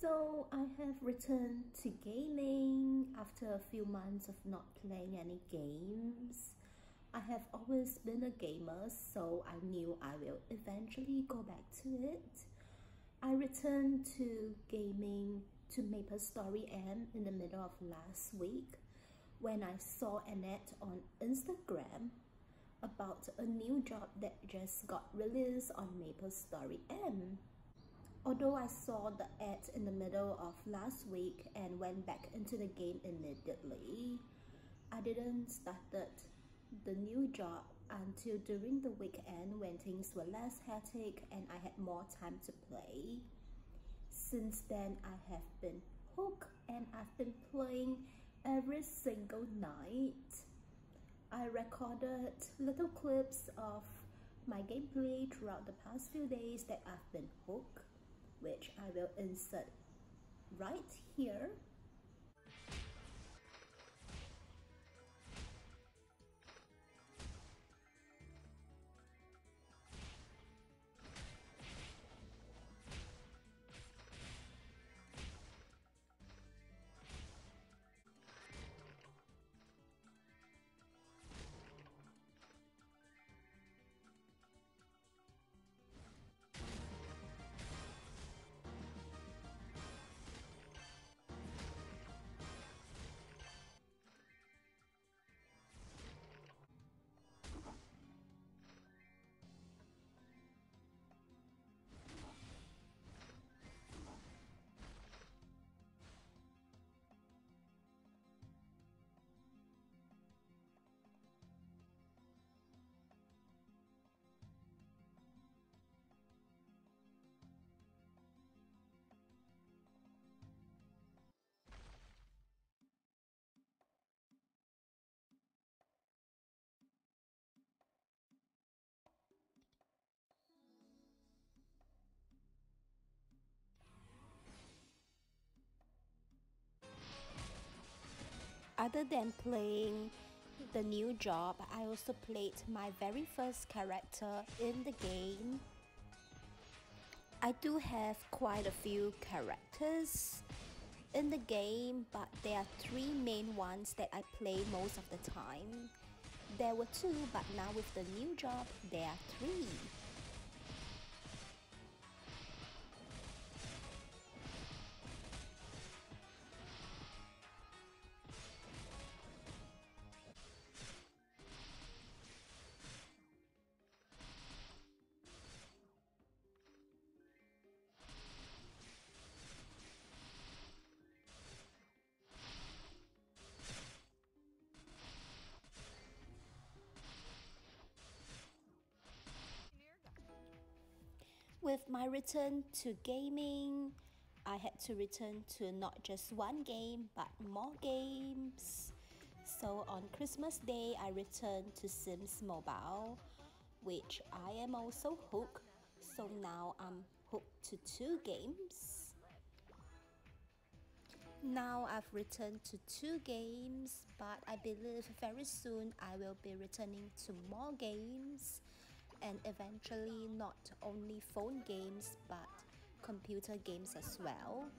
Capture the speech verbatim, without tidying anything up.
So I have returned to gaming after a few months of not playing any games. I have always been a gamer, so I knew I will eventually go back to it. I returned to gaming to MapleStory M in the middle of last week when I saw an ad on Instagram about a new job that just got released on MapleStory M. Although I saw the ad in the middle of last week and went back into the game immediately, I didn't start the new job until during the weekend when things were less hectic and I had more time to play. Since then, I have been hooked and I've been playing every single night. I recorded little clips of my gameplay throughout the past few days that I've been hooked, which I will insert right here. Other than playing the new job, I also played my very first character in the game. I do have quite a few characters in the game, but there are three main ones that I play most of the time. There were two, but now with the new job, there are three. With my return to gaming, I had to return to not just one game, but more games. So on Christmas Day, I returned to Sims Mobile, which I am also hooked. So now I'm hooked to two games. Now I've returned to two games, but I believe very soon I will be returning to more games. And eventually not only phone games but computer games as well.